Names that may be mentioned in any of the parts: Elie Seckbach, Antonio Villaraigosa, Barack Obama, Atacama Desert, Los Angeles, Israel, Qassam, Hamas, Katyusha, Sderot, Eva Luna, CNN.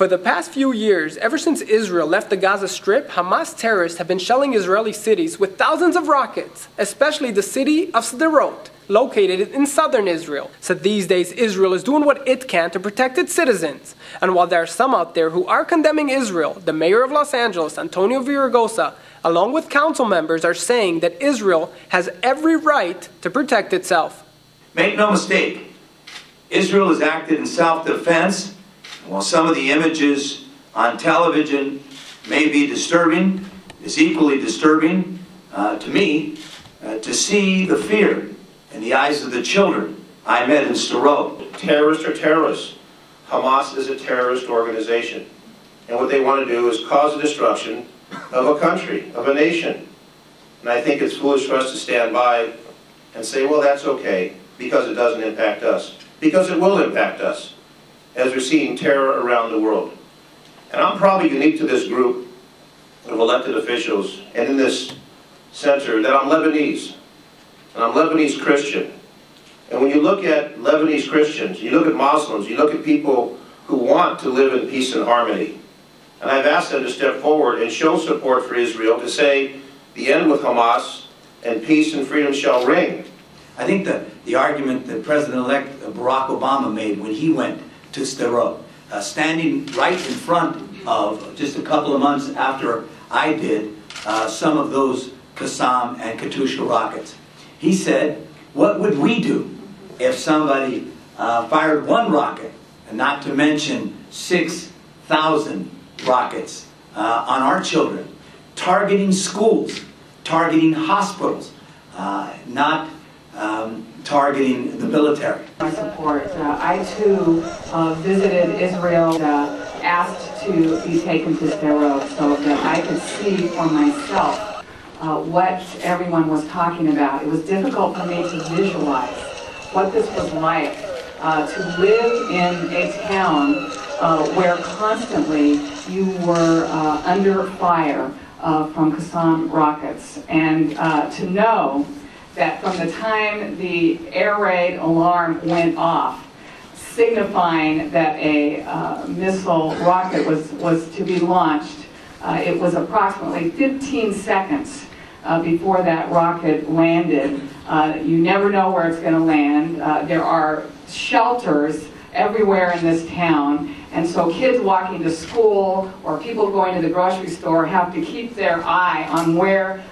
For the past few years, ever since Israel left the Gaza Strip, Hamas terrorists have been shelling Israeli cities with thousands of rockets, especially the city of Sderot, located in southern Israel. So these days, Israel is doing what it can to protect its citizens. And while there are some out there who are condemning Israel, the mayor of Los Angeles, Antonio Villaraigosa, along with council members, are saying that Israel has every right to protect itself. Make no mistake, Israel has acted in self-defense. While some of the images on television may be disturbing, it's equally disturbing to me to see the fear in the eyes of the children I met in Sderot. Terrorists are terrorists. Hamas is a terrorist organization. And what they want to do is cause the destruction of a country, of a nation. And I think it's foolish for us to stand by and say, well, that's okay, because it doesn't impact us. Because it will impact us, as we're seeing terror around the world. And I'm probably unique to this group of elected officials and in this center that I'm Lebanese, and I'm Lebanese Christian. And when you look at Lebanese Christians, you look at Muslims, you look at people who want to live in peace and harmony. And I've asked them to step forward and show support for Israel, to say the end with Hamas and peace and freedom shall reign. I think the argument that President-elect Barack Obama made when he went to Sderot, standing right in front of, just a couple of months after I did, some of those Qassam and Katyusha rockets. He said, what would we do if somebody fired one rocket, and not to mention 6,000 rockets on our children, targeting schools, targeting hospitals, not targeting the military. My support. I too visited Israel, asked to be taken to Sderot so that I could see for myself what everyone was talking about. It was difficult for me to visualize what this was like, to live in a town where constantly you were under fire from Qassam rockets, and to know that from the time the air raid alarm went off, signifying that a missile rocket was to be launched, it was approximately 15 seconds before that rocket landed. You never know where it's going to land. There are shelters everywhere in this town, and so kids walking to school or people going to the grocery store have to keep their eye on where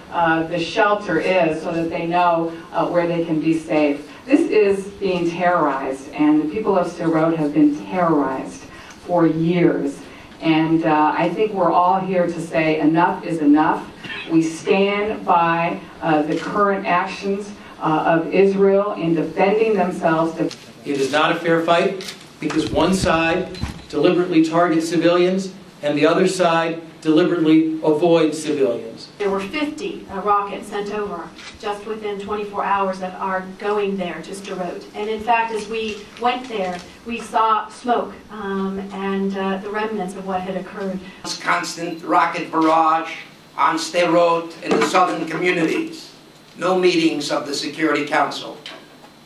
the shelter is so that they know where they can be safe. This is being terrorized, and the people of Sderot have been terrorized for years. And I think we're all here to say enough is enough. We stand by the current actions of Israel in defending themselves. It is not a fair fight, because one side deliberately targets civilians and the other side deliberately avoids civilians. There were 50 rockets sent over just within 24 hours of our going there to Sderot. And in fact, as we went there, we saw smoke and the remnants of what had occurred. This constant rocket barrage on Sderot in the southern communities. No meetings of the Security Council.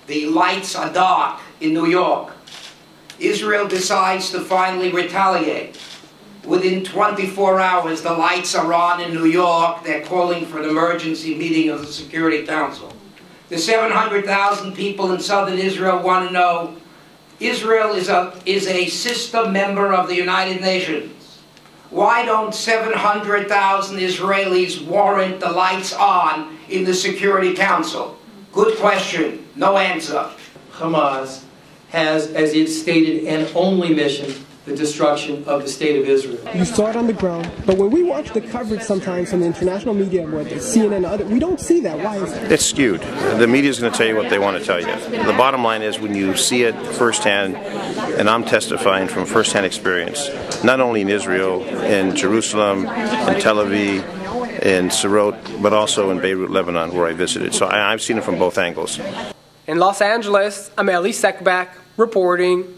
The lights are dark in New York. Israel decides to finally retaliate. Within 24 hours, the lights are on in New York. They're calling for an emergency meeting of the Security Council. The 700,000 people in southern Israel want to know, Israel is a sister member of the United Nations. Why don't 700,000 Israelis warrant the lights on in the Security Council? Good question, no answer. Hamas has, as it's stated, an only mission, the destruction of the State of Israel. You saw it on the ground, but when we watch the coverage sometimes from the international media, whether it's CNN and other, we don't see that. Why is that? It's skewed. The media's going to tell you what they want to tell you. The bottom line is, when you see it firsthand, and I'm testifying from firsthand experience, not only in Israel, in Jerusalem, in Tel Aviv, in Sderot, but also in Beirut, Lebanon, where I visited. So I've seen it from both angles. In Los Angeles, I'm Elie Seckbach, reporting.